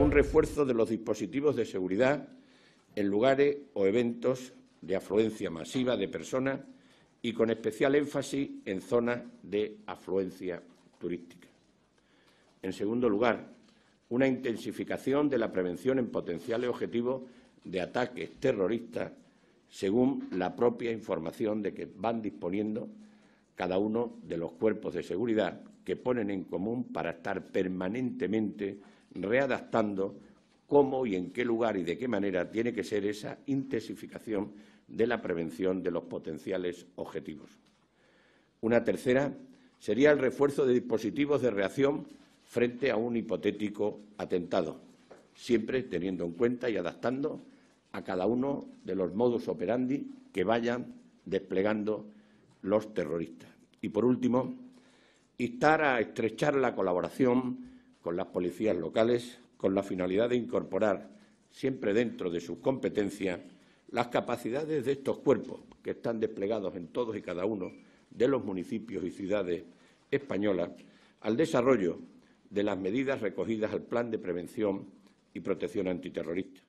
un refuerzo de los dispositivos de seguridad en lugares o eventos de afluencia masiva de personas y con especial énfasis en zonas de afluencia turística. En segundo lugar, una intensificación de la prevención en potenciales objetivos de ataques terroristas, según la propia información de que van disponiendo cada uno de los cuerpos de seguridad que ponen en común para estar permanentemente readaptando cómo y en qué lugar y de qué manera tiene que ser esa intensificación de la prevención de los potenciales objetivos. Una tercera sería el refuerzo de dispositivos de reacción frente a un hipotético atentado, siempre teniendo en cuenta y adaptando a cada uno de los modus operandi que vayan desplegando los terroristas. Y, por último, instar a estrechar la colaboración con las policías locales con la finalidad de incorporar, siempre dentro de sus competencias, las capacidades de estos cuerpos que están desplegados en todos y cada uno de los municipios y ciudades españolas al desarrollo de las medidas recogidas al Plan de Prevención y Protección Antiterrorista.